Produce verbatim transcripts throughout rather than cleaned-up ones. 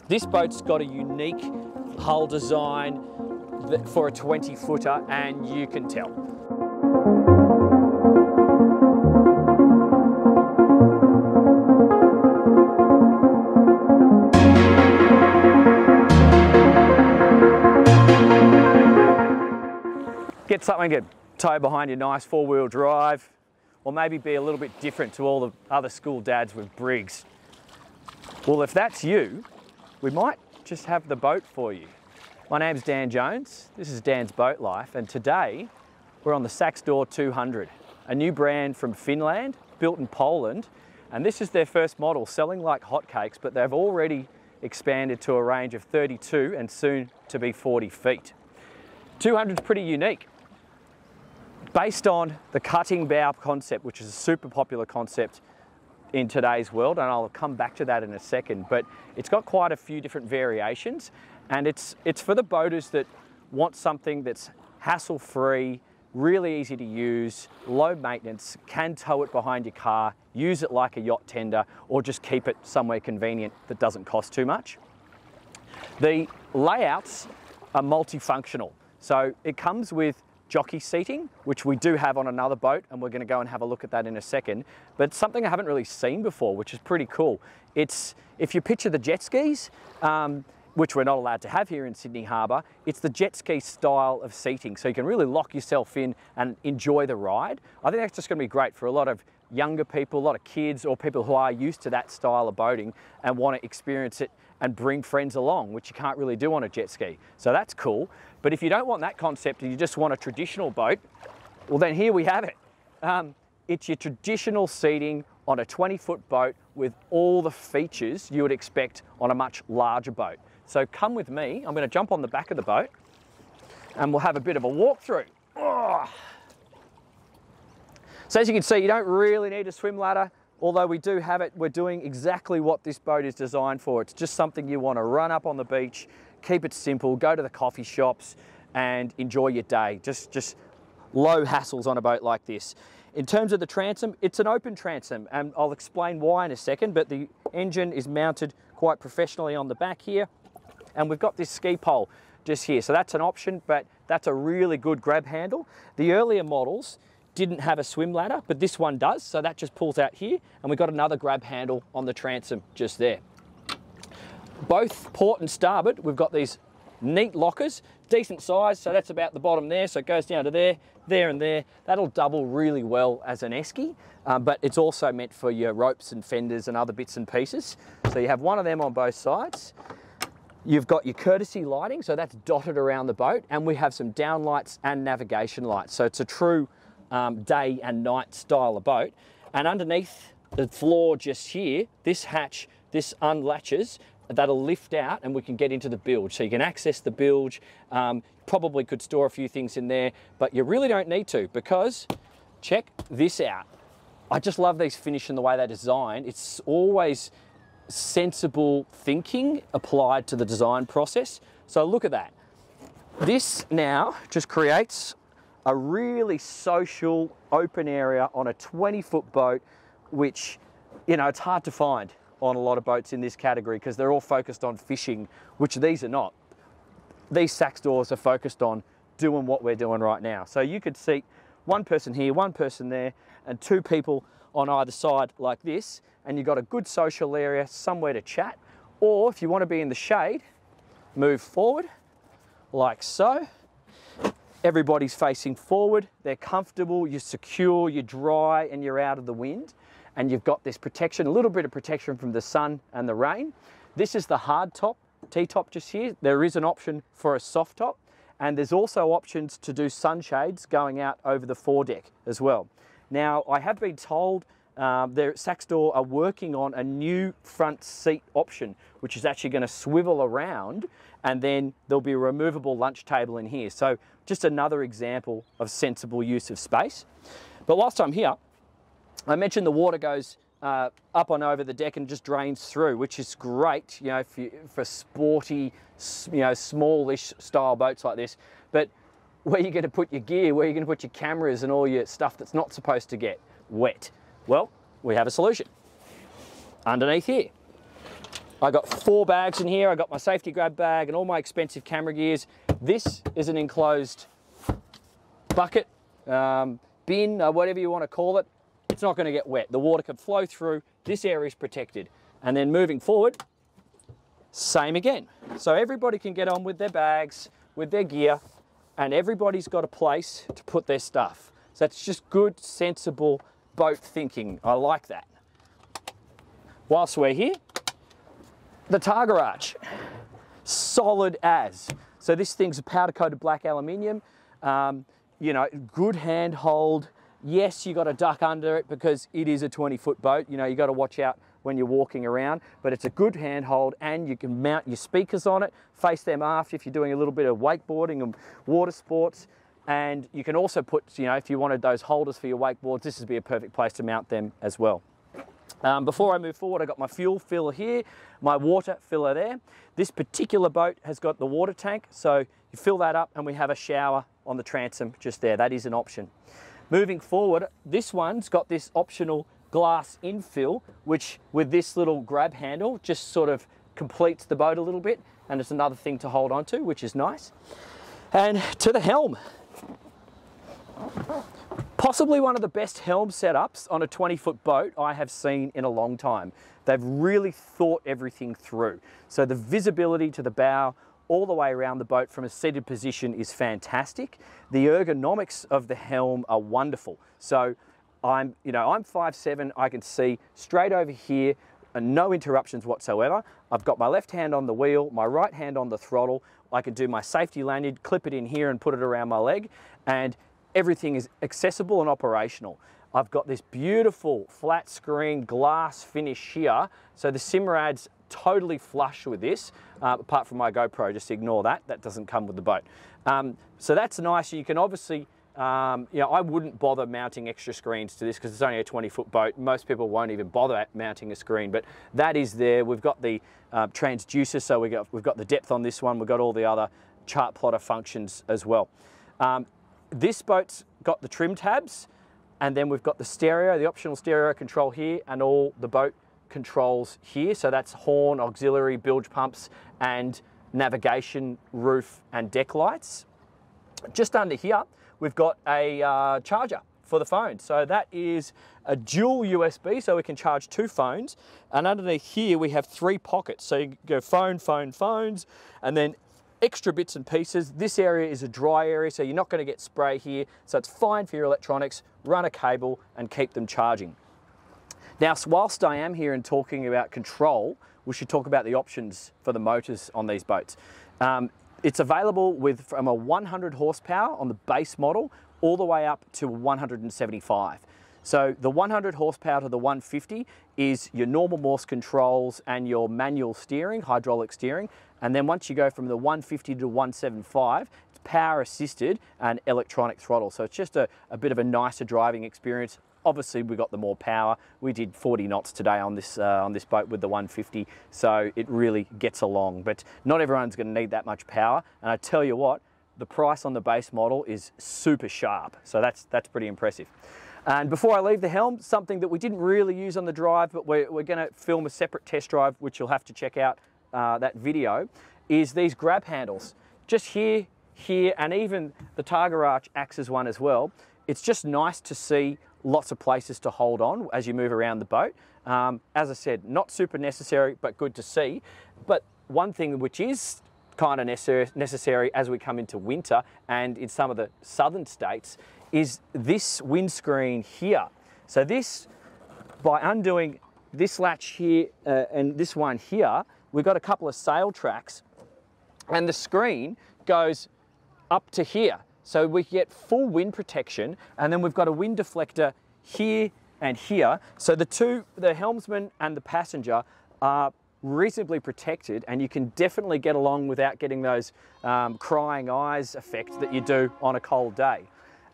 boats. This boat's got a unique hull design for a twenty footer, and you can tell. Get something to tow behind your nice four-wheel drive, or maybe be a little bit different to all the other school dads with brigs. Well, if that's you, we might just have the boat for you. My name's Dan Jones, this is Dan's Boat Life, and today we're on the Saxdor two hundred, a new brand from Finland, built in Poland, and this is their first model, selling like hotcakes, but they've already expanded to a range of thirty-two and soon to be forty feet. two hundred's pretty unique. Based on the cutting bow concept, which is a super popular concept in today's world, and I'll come back to that in a second, but it's got quite a few different variations, and it's it's for the boaters that want something that's hassle-free, really easy to use, low maintenance, can tow it behind your car, use it like a yacht tender, or just keep it somewhere convenient that doesn't cost too much. The layouts are multifunctional, so it comes with jockey seating, which we do have on another boat, and we're going to go and have a look at that in a second. But something I haven't really seen before, which is pretty cool. It's, if you picture the jet skis, um, which we're not allowed to have here in Sydney Harbour, it's the jet ski style of seating. So you can really lock yourself in and enjoy the ride. I think that's just going to be great for a lot of younger people, a lot of kids, or people who are used to that style of boating and want to experience it and bring friends along, which you can't really do on a jet ski. So that's cool. But if you don't want that concept and you just want a traditional boat, well then here we have it. Um, it's your traditional seating on a twenty foot boat with all the features you would expect on a much larger boat. So come with me, I'm gonna jump on the back of the boat and we'll have a bit of a walkthrough. Oh. So as you can see, you don't really need a swim ladder, although we do have it. We're doing exactly what this boat is designed for. It's just something you want to run up on the beach, keep it simple, go to the coffee shops and enjoy your day. Just, just low hassles on a boat like this. In terms of the transom, it's an open transom, and I'll explain why in a second, but the engine is mounted quite professionally on the back here, and we've got this ski pole just here. So that's an option, but that's a really good grab handle. The earlier models didn't have a swim ladder, but this one does, so that just pulls out here, and we've got another grab handle on the transom just there. Both port and starboard, we've got these neat lockers, decent size, so that's about the bottom there, so it goes down to there, there and there. That'll double really well as an esky, um, but it's also meant for your ropes and fenders and other bits and pieces. So you have one of them on both sides. You've got your courtesy lighting, so that's dotted around the boat, and we have some down lights and navigation lights, so it's a true Um, day and night style of boat. And underneath the floor just here, this hatch, this unlatches, that'll lift out and we can get into the bilge. So you can access the bilge, um, probably could store a few things in there, but you really don't need to, because check this out. I just love these finishes and the way they're designed. It's always sensible thinking applied to the design process. So look at that. This now just creates a really social open area on a twenty foot boat, which, you know, it's hard to find on a lot of boats in this category because they're all focused on fishing, which these are not. These Saxdors are focused on doing what we're doing right now. So you could seat one person here, one person there, and two people on either side like this, and you've got a good social area, somewhere to chat. Or if you want to be in the shade, move forward like so. Everybody's facing forward, they're comfortable, you're secure, you're dry, and you're out of the wind. And you've got this protection, a little bit of protection from the sun and the rain. This is the hard top, T-top just here. There is an option for a soft top. And there's also options to do sunshades going out over the foredeck as well. Now, I have been told um, there at Saxdor are working on a new front seat option, which is actually going to swivel around, and then there'll be a removable lunch table in here. So just another example of sensible use of space. But whilst I'm here, I mentioned the water goes uh, up on over the deck and just drains through, which is great, you know, for, for sporty, you know, smallish style boats like this. But where are you going to put your gear? Where are you going to put your cameras and all your stuff that's not supposed to get wet? Well, we have a solution underneath here. I got four bags in here. I got my safety grab bag and all my expensive camera gears. This is an enclosed bucket, um, bin, or whatever you want to call it. It's not going to get wet. The water can flow through. This area is protected. And then moving forward, same again. So everybody can get on with their bags, with their gear, and everybody's got a place to put their stuff. So it's just good, sensible boat thinking. I like that. Whilst we're here, the Targa Arch, solid as. So this thing's powder-coated black aluminium, um, you know, good handhold. Yes, you got to duck under it because it is a twenty-foot boat. You know, you got to watch out when you're walking around, but it's a good handhold and you can mount your speakers on it, face them aft if you're doing a little bit of wakeboarding and water sports. And you can also put, you know, if you wanted those holders for your wakeboards, this would be a perfect place to mount them as well. Um, before I move forward, I got my fuel filler here, my water filler there. This particular boat has got the water tank, so you fill that up and we have a shower on the transom just there. That is an option. Moving forward, this one's got this optional glass infill, which with this little grab handle just sort of completes the boat a little bit, and it's another thing to hold on to, which is nice. And to the helm. Possibly one of the best helm setups on a twenty-foot boat I have seen in a long time. They've really thought everything through. So the visibility to the bow all the way around the boat from a seated position is fantastic. The ergonomics of the helm are wonderful. So I'm, you know, I'm five seven, I can see straight over here and no interruptions whatsoever. I've got my left hand on the wheel, my right hand on the throttle. I can do my safety lanyard, clip it in here and put it around my leg, and everything is accessible and operational. I've got this beautiful flat screen glass finish here. So the Simrad's totally flush with this, uh, apart from my GoPro, just ignore that. That doesn't come with the boat. Um, so that's nice. You can obviously, um, you know, I wouldn't bother mounting extra screens to this because it's only a twenty foot boat. Most people won't even bother mounting a screen, but that is there. We've got the uh, transducer, so we got, we've got the depth on this one. We've got all the other chart plotter functions as well. Um, This boat's got the trim tabs, and then we've got the stereo, the optional stereo control here, and all the boat controls here. So that's horn, auxiliary, bilge pumps, and navigation, roof, and deck lights. Just under here, we've got a uh, charger for the phone. So that is a dual U S B, so we can charge two phones. And underneath here, we have three pockets. So you go phone, phone, phones, and then extra bits and pieces. This area is a dry area, so you're not going to get spray here. So it's fine for your electronics, run a cable and keep them charging. Now, whilst I am here and talking about control, we should talk about the options for the motors on these boats. Um, it's available with from a one hundred horsepower on the base model all the way up to one hundred seventy-five. So the one hundred horsepower to the one fifty is your normal Morse controls and your manual steering, hydraulic steering. And then once you go from the one fifty to one seventy-five, it's power assisted and electronic throttle. So it's just a, a bit of a nicer driving experience. Obviously we got the more power. We did forty knots today on this, uh, on this boat with the one fifty. So it really gets along, but not everyone's gonna need that much power. And I tell you what, the price on the base model is super sharp. So that's, that's pretty impressive. And before I leave the helm, something that we didn't really use on the drive, but we're, we're gonna film a separate test drive, which you'll have to check out uh, that video, is these grab handles. Just here, here, and even the Targa Arch acts as one as well. It's just nice to see lots of places to hold on as you move around the boat. Um, as I said, not super necessary, but good to see. But one thing which is kind of necessary as we come into winter and in some of the southern states is this windscreen here. So this, by undoing this latch here uh, and this one here, we've got a couple of sail tracks and the screen goes up to here. So we get full wind protection, and then we've got a wind deflector here and here. So the two, the helmsman and the passenger, are reasonably protected, and you can definitely get along without getting those um, crying eyes effect that you do on a cold day.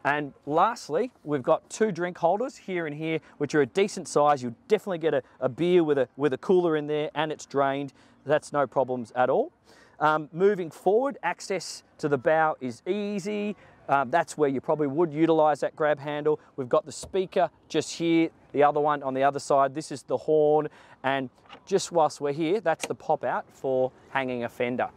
And lastly, we've got two drink holders here and here, which are a decent size. You'll definitely get a, a beer with a, with a cooler in there, and it's drained. That's no problems at all. Um, moving forward, access to the bow is easy. um, that's where you probably would utilize that grab handle. We've got the speaker just here, the other one on the other side. This is the horn, and just whilst we're here, that's the pop out for hanging a fender.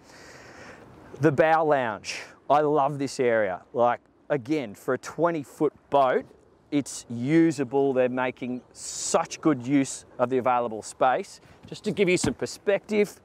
The bow lounge. I love this area. Like, again, for a twenty foot boat, it's usable. They're making such good use of the available space. Just to give you some perspective,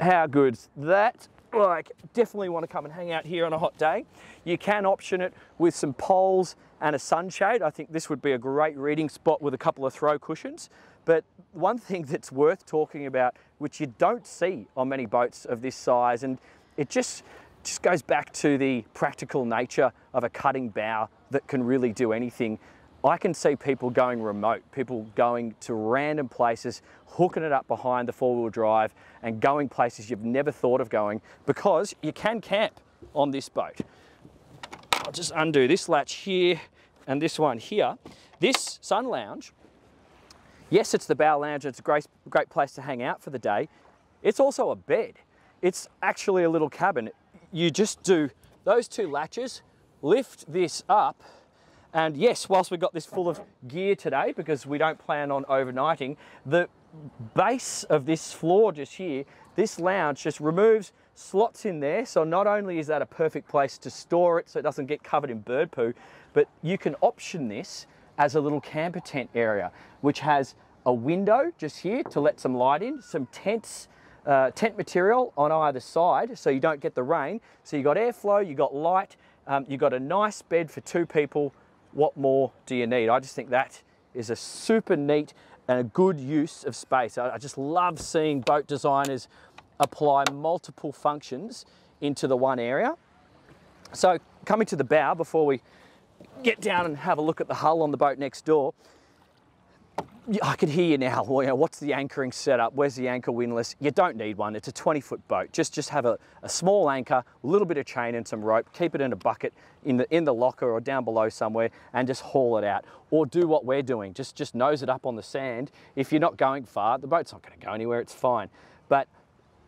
how good's that? Like, definitely want to come and hang out here on a hot day. You can option it with some poles and a sunshade. I think this would be a great reading spot with a couple of throw cushions. But one thing that's worth talking about, which you don't see on many boats of this size, and it just just goes back to the practical nature of a cutting bow that can really do anything. I can see people going remote, people going to random places, hooking it up behind the four-wheel drive and going places you've never thought of going, because you can camp on this boat. I'll just undo this latch here and this one here. This sun lounge, yes, it's the bow lounge. It's a great, great place to hang out for the day. It's also a bed. It's actually a little cabin. You just do those two latches, lift this up, and yes, whilst we've got this full of gear today, because we don't plan on overnighting, the base of this floor just here, this lounge just removes slots in there. So not only is that a perfect place to store it so it doesn't get covered in bird poo, but you can option this as a little camper tent area, which has a window just here to let some light in, some tents, uh, tent material on either side so you don't get the rain. So you've got airflow, you've got light, um, you've got a nice bed for two people. What more do you need? I just think that is a super neat and a good use of space. I just love seeing boat designers apply multiple functions into the one area. So coming to the bow before we get down and have a look at the hull on the boat next door, I can hear you now. Well, you know, what's the anchoring setup? Where's the anchor windlass? You don't need one. It's a twenty foot boat. Just just have a, a small anchor, a little bit of chain and some rope. Keep it in a bucket in the in the locker or down below somewhere, and just haul it out. Or do what we're doing. Just just nose it up on the sand. If you're not going far, the boat's not going to go anywhere. It's fine. But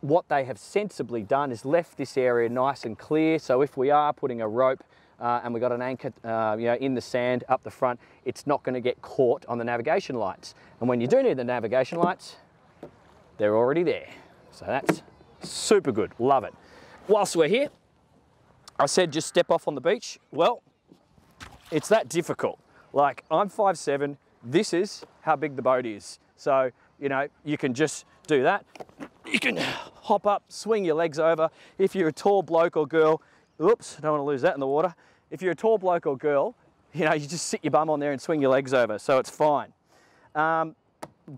what they have sensibly done is left this area nice and clear. So if we are putting a rope Uh, and we've got an anchor uh, you know, in the sand up the front, it's not going to get caught on the navigation lights. And when you do need the navigation lights, they're already there. So that's super good. Love it. Whilst we're here, I said just step off on the beach. Well, it's that difficult. Like, I'm five seven. This is how big the boat is. So, you know, you can just do that. You can hop up, swing your legs over. If you're a tall bloke or girl, oops, don't want to lose that in the water. If you're a tall bloke or girl, you know, you just sit your bum on there and swing your legs over, so it's fine. Um,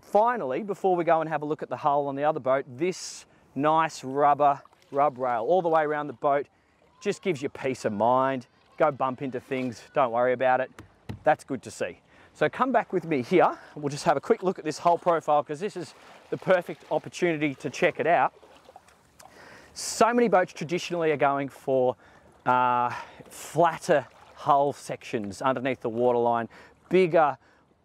finally, before we go and have a look at the hull on the other boat, this nice rubber rub rail all the way around the boat just gives you peace of mind. Go bump into things, don't worry about it. That's good to see. So come back with me here. We'll just have a quick look at this hull profile, because this is the perfect opportunity to check it out. So many boats traditionally are going for uh, flatter hull sections underneath the waterline, bigger,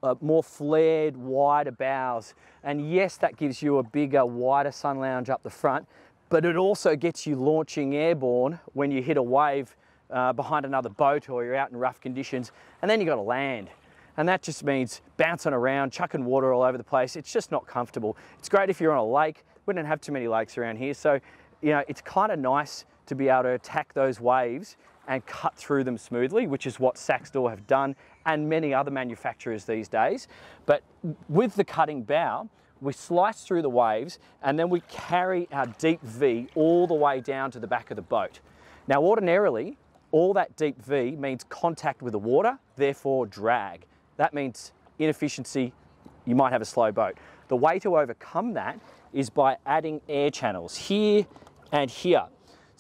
uh, more flared, wider bows. And yes, that gives you a bigger, wider sun lounge up the front, but it also gets you launching airborne when you hit a wave uh, behind another boat or you're out in rough conditions, and then you've got to land. And that just means bouncing around, chucking water all over the place. It's just not comfortable. It's great if you're on a lake. We don't have too many lakes around here, so you know, it's kind of nice to be able to attack those waves and cut through them smoothly, which is what Saxdor have done and many other manufacturers these days. But with the cutting bow, we slice through the waves and then we carry our deep V all the way down to the back of the boat. Now, ordinarily, all that deep V means contact with the water, therefore drag. That means inefficiency, you might have a slow boat. The way to overcome that is by adding air channels here and here.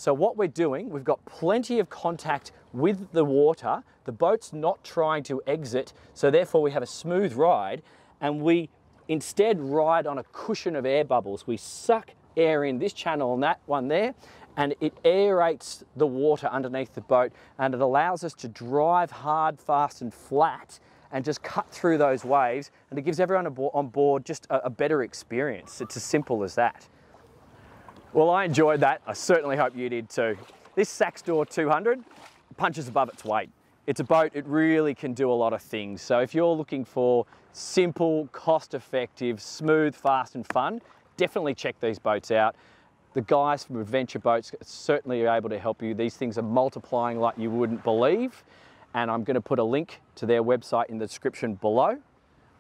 So what we're doing, we've got plenty of contact with the water. The boat's not trying to exit, so therefore we have a smooth ride, and we instead ride on a cushion of air bubbles. We suck air in this channel and that one there, and it aerates the water underneath the boat, and it allows us to drive hard, fast and flat and just cut through those waves, and it gives everyone on board just a, a better experience. It's as simple as that. Well, I enjoyed that. I certainly hope you did too. This Saxdor two hundred, punches above its weight. It's a boat, it really can do a lot of things. So if you're looking for simple, cost-effective, smooth, fast and fun, definitely check these boats out. The guys from Adventure Boats certainly are able to help you. These things are multiplying like you wouldn't believe. And I'm going to put a link to their website in the description below.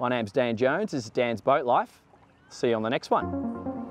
My name's Dan Jones, this is Dan's Boat Life. See you on the next one.